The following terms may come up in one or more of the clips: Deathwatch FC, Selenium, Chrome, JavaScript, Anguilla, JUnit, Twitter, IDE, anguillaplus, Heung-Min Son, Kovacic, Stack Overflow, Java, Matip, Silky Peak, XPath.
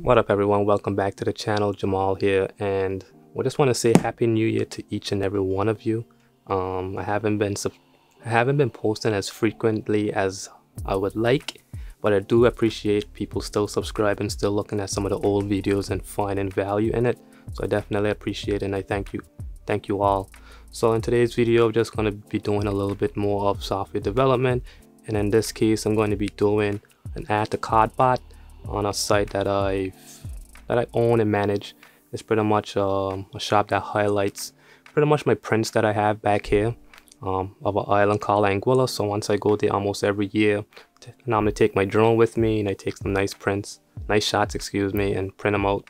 What up everyone, welcome back to the channel. Jamal here, and we just want to say happy new year to each and every one of you. I haven't been posting as frequently as I would like, but I do appreciate people still subscribing, still looking at some of the old videos and finding value in it. So I definitely appreciate it, and I thank you all. So in today's video, I'm just going to be doing a little bit more of software development, and in this case I'm going to be doing an add to cart bot on a site that I own and manage. It's pretty much a shop that highlights pretty much my prints that I have back here of an island called Anguilla. So once I go there almost every year, now I'm gonna take my drone with me and I take some nice shots and print them out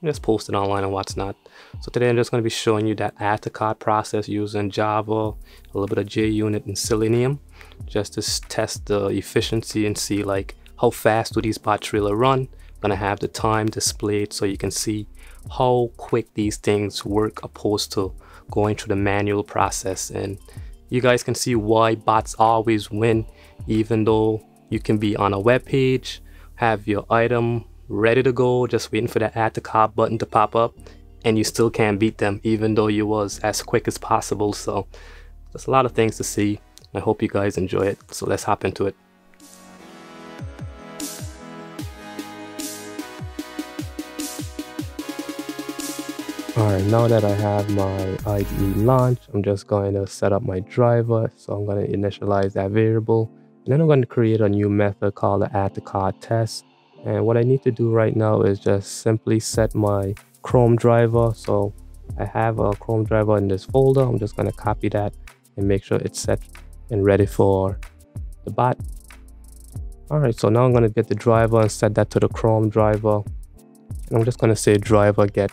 and just post it online and what's not. So today I'm just going to be showing you that add to cart process using Java, a little bit of JUnit and Selenium, just to test the efficiency and see like how fast do these bots really run. I'm gonna have the time displayed so you can see how quick these things work opposed to going through the manual process. And you guys can see why bots always win, even though you can be on a web page, have your item ready to go, just waiting for that add to cart button to pop up, and you still can't beat them even though you was as quick as possible. So there's a lot of things to see. I hope you guys enjoy it. So let's hop into it. Alright, now that I have my IDE launched, I'm just going to set up my driver. So I'm going to initialize that variable, and then I'm going to create a new method called the add to cart test. And what I need to do right now is just simply set my Chrome driver. So I have a Chrome driver in this folder. I'm just going to copy that and make sure it's set and ready for the bot. Alright, so now I'm going to get the driver and set that to the Chrome driver, and I'm just going to say driver get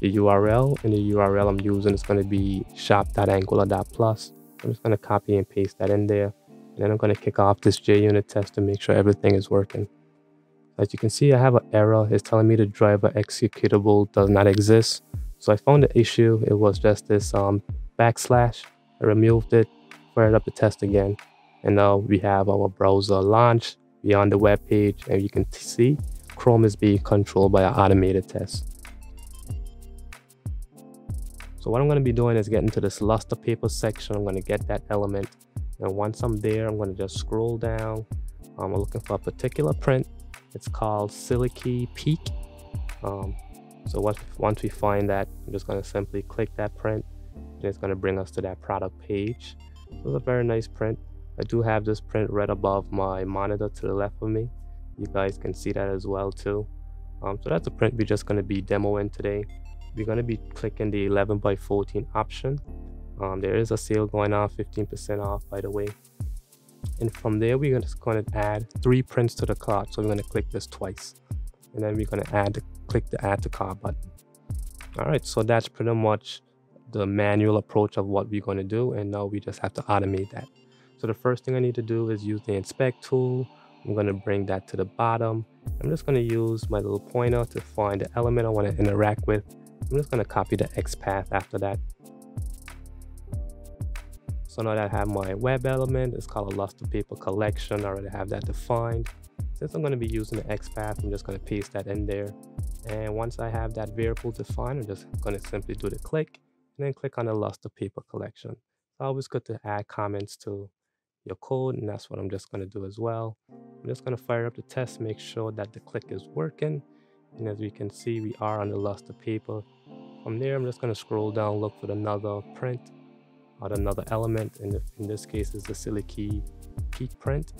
the URL, and the URL I'm using is going to be shop.anguilla.plus. I'm just going to copy and paste that in there, and then I'm going to kick off this JUnit test to make sure everything is working. As you can see, I have an error. It's telling me the driver executable does not exist. So I found the issue. It was just this backslash. I removed it, fired up the test again, and now we have our browser launched beyond the web page, and you can see Chrome is being controlled by an automated test. So what I'm going to be doing is getting to this Lustre Paper section. I'm going to get that element, and once I'm there, I'm going to just scroll down. I'm looking for a particular print. It's called Silky Peak. Once we find that, I'm just going to simply click that print, and it's going to bring us to that product page. So it's a very nice print. I do have this print right above my monitor to the left of me. You guys can see that as well too. So that's a print we're just going to be demoing today. We're going to be clicking the 11x14 option. There is a sale going on, 15% off by the way. And from there, we're just going to add 3 prints to the cart. So we're going to click this twice, and then we're going to click the add to cart button. All right, so that's pretty much the manual approach of what we're going to do, and now we just have to automate that. So the first thing I need to do is use the inspect tool. I'm going to bring that to the bottom. I'm just going to use my little pointer to find the element I want to interact with. I'm just going to copy the XPath after that. So now that I have my web element, it's called a Lustre Paper collection. I already have that defined. Since I'm going to be using the XPath, I'm just going to paste that in there. And once I have that variable defined, I'm just going to simply do the click, and then click on the Lustre Paper collection. It's always good to add comments to your code, and that's what I'm just going to do as well. I'm just going to fire up the test, make sure that the click is working. And as we can see, we are on the Lustre Paper. From there, I'm just going to scroll down, look for another print or another element, and in this case is the Silky Peak print.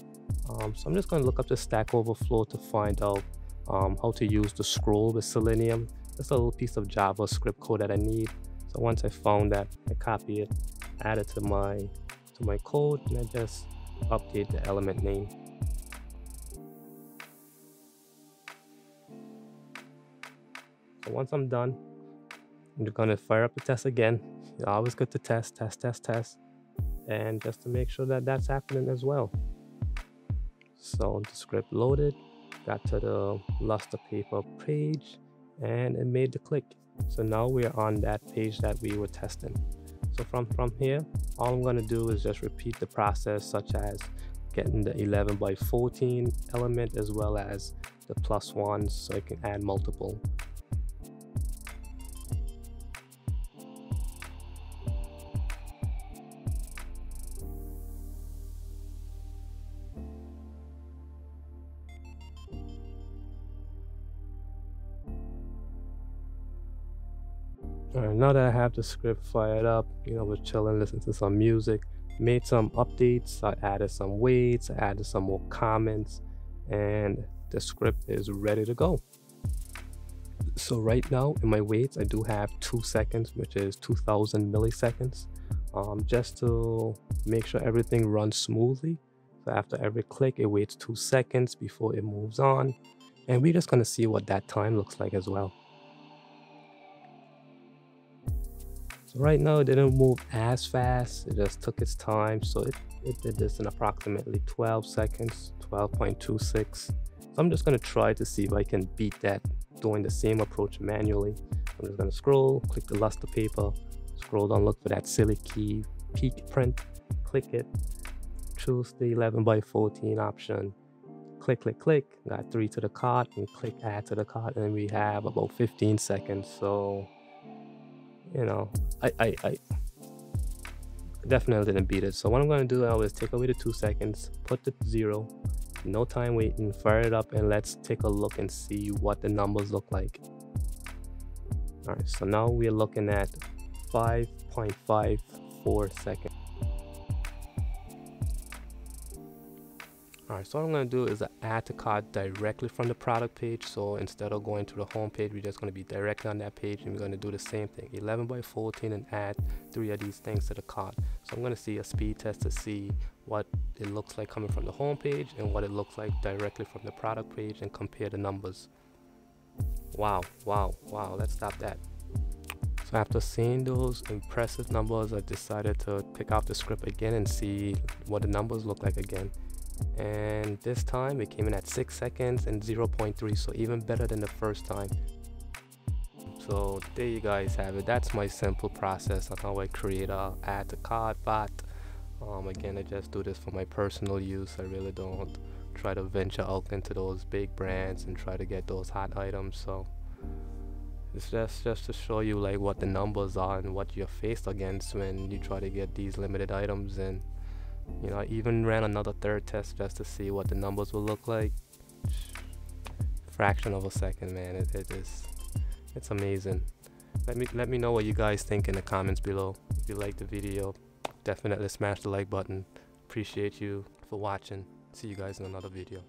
So I'm just going to look up the Stack Overflow to find out how to use the scroll with Selenium. That's a little piece of JavaScript code that I need. So once I found that, I copy it, add it to my code, and I just update the element name. So once I'm done, I'm just going to fire up the test again. It's always good to test, and just to make sure that that's happening as well. So the script loaded, got to the Lustre Paper page, and it made the click. So now we're on that page that we were testing. So from here, all I'm going to do is just repeat the process, such as getting the 11 by 14 element as well as the +1, so you can add multiple. Alright, now that I have the script fired up, we're chilling, listening to some music, made some updates, I added some weights, I added some more comments, and the script is ready to go. So right now in my weights, I do have 2 seconds, which is 2000 milliseconds, just to make sure everything runs smoothly. So after every click, it waits 2 seconds before it moves on. And we're just going to see what that time looks like as well. Right now it didn't move as fast, it just took its time, so it did this in approximately 12 seconds, 12.26. So I'm just going to try to see if I can beat that doing the same approach manually. I'm just going to scroll, click the luster paper, scroll down, look for that Silky Peak print, click it, choose the 11 by 14 option, click, got 3 to the cart, and click add to the cart, and we have about 15 seconds, so... I definitely didn't beat it. So what I'm going to do now is take away the 2 seconds, put the 0, no time waiting, fire it up, and let's take a look and see what the numbers look like. All right, so now we're looking at 5.54 seconds. All right, so what I'm going to do is add to cart directly from the product page. So instead of going to the home page, we're just going to be directly on that page, and we're going to do the same thing, 11 by 14, and add 3 of these things to the cart. So I'm going to see a speed test to see what it looks like coming from the home page and what it looks like directly from the product page, and compare the numbers. Wow, let's stop that. So after seeing those impressive numbers, I decided to pick out the script again and see what the numbers look like again. And this time it came in at 6 seconds and 0.3, so even better than the first time. So there you guys have it. That's my simple process on how I create a add to cart bot. Again, I just do this for my personal use. I really don't try to venture out into those big brands and try to get those hot items. So it's just to show you like what the numbers are and what you're faced against when you try to get these limited items. And I even ran another third test just to see what the numbers will look like. Fraction of a second, man. It's amazing. Let me know what you guys think in the comments below. If you like the video, definitely smash the like button. Appreciate you for watching. See you guys in another video.